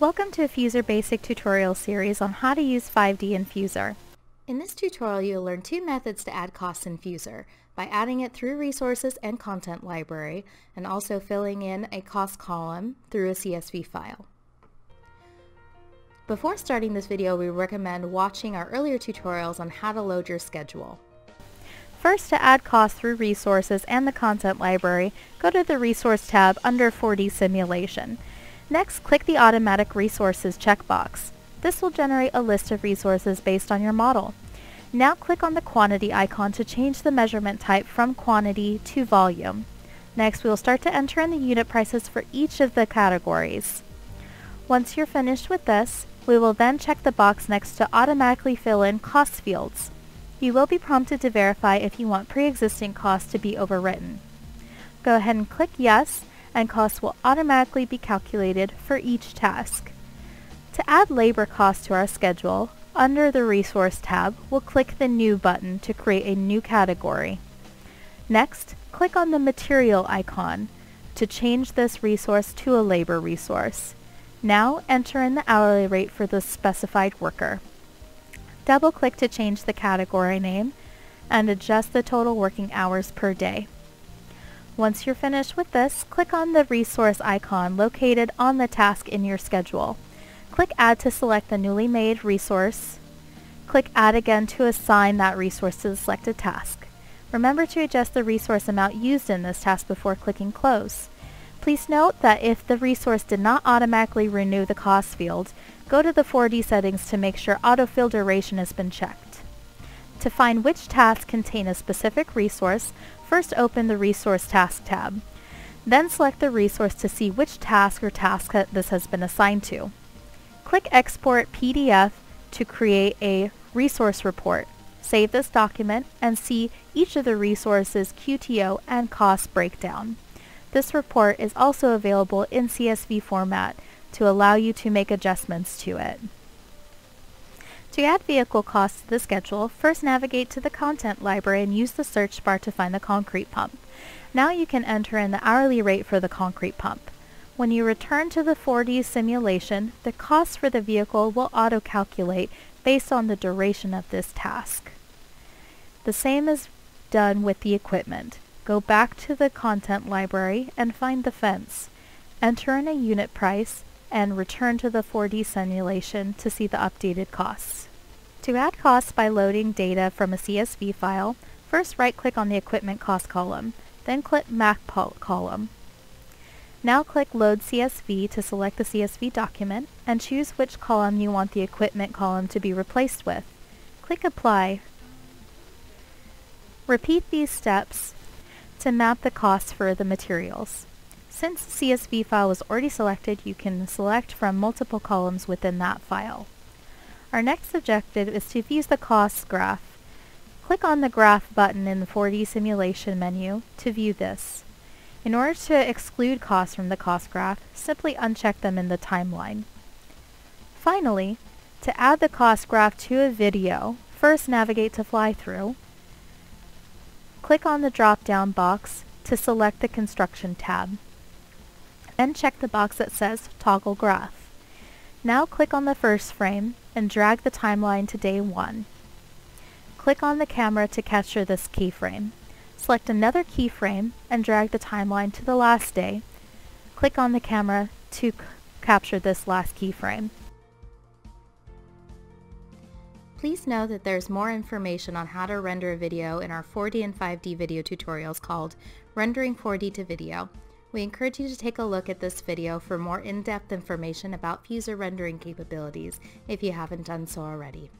Welcome to a Fuzor Basic tutorial series on how to use 5D in Fuzor. In this tutorial you'll learn two methods to add costs in Fuzor, by adding it through Resources and Content Library, and also filling in a cost column through a CSV file. Before starting this video, we recommend watching our earlier tutorials on how to load your schedule. First, to add costs through Resources and the Content Library, go to the Resource tab under 4D Simulation. Next, click the Automatic Resources checkbox. This will generate a list of resources based on your model. Now click on the quantity icon to change the measurement type from quantity to volume. Next, we'll start to enter in the unit prices for each of the categories. Once you're finished with this, we will then check the box next to automatically fill in cost fields. You will be prompted to verify if you want pre-existing costs to be overwritten. Go ahead and click yes, and costs will automatically be calculated for each task. To add labor costs to our schedule, under the Resource tab, we'll click the New button to create a new category. Next, click on the Material icon to change this resource to a labor resource. Now enter in the hourly rate for the specified worker. Double-click to change the category name and adjust the total working hours per day. Once you're finished with this, click on the resource icon located on the task in your schedule. Click Add to select the newly made resource. Click Add again to assign that resource to the selected task. Remember to adjust the resource amount used in this task before clicking Close. Please note that if the resource did not automatically renew the cost field, go to the 4D settings to make sure autofill duration has been checked. To find which tasks contain a specific resource, first open the Resource Task tab. Then select the resource to see which task or tasks this has been assigned to. Click Export PDF to create a resource report. Save this document and see each of the resources' QTO and cost breakdown. This report is also available in CSV format to allow you to make adjustments to it. To add vehicle costs to the schedule, first navigate to the Content Library and use the search bar to find the concrete pump. Now you can enter in the hourly rate for the concrete pump. When you return to the 4D simulation, the cost for the vehicle will auto-calculate based on the duration of this task. The same is done with the equipment. Go back to the Content Library and find the fence. Enter in a unit price and return to the 4D simulation to see the updated costs. To add costs by loading data from a CSV file, first right-click on the Equipment Cost column, then click Map column. Now click Load CSV to select the CSV document and choose which column you want the equipment column to be replaced with. Click Apply. Repeat these steps to map the costs for the materials. Since the CSV file was already selected, you can select from multiple columns within that file. Our next objective is to view the costs graph. Click on the Graph button in the 4D simulation menu to view this. In order to exclude costs from the cost graph, simply uncheck them in the timeline. Finally, to add the cost graph to a video, first navigate to Fly-Through. Click on the drop-down box to select the Construction tab. Then check the box that says Toggle Graph. Now click on the first frame and drag the timeline to day 1. Click on the camera to capture this keyframe. Select another keyframe and drag the timeline to the last day. Click on the camera to capture this last keyframe. Please know that there's more information on how to render a video in our 4D and 5D video tutorials called Rendering 4D to Video. We encourage you to take a look at this video for more in-depth information about Fuzor rendering capabilities if you haven't done so already.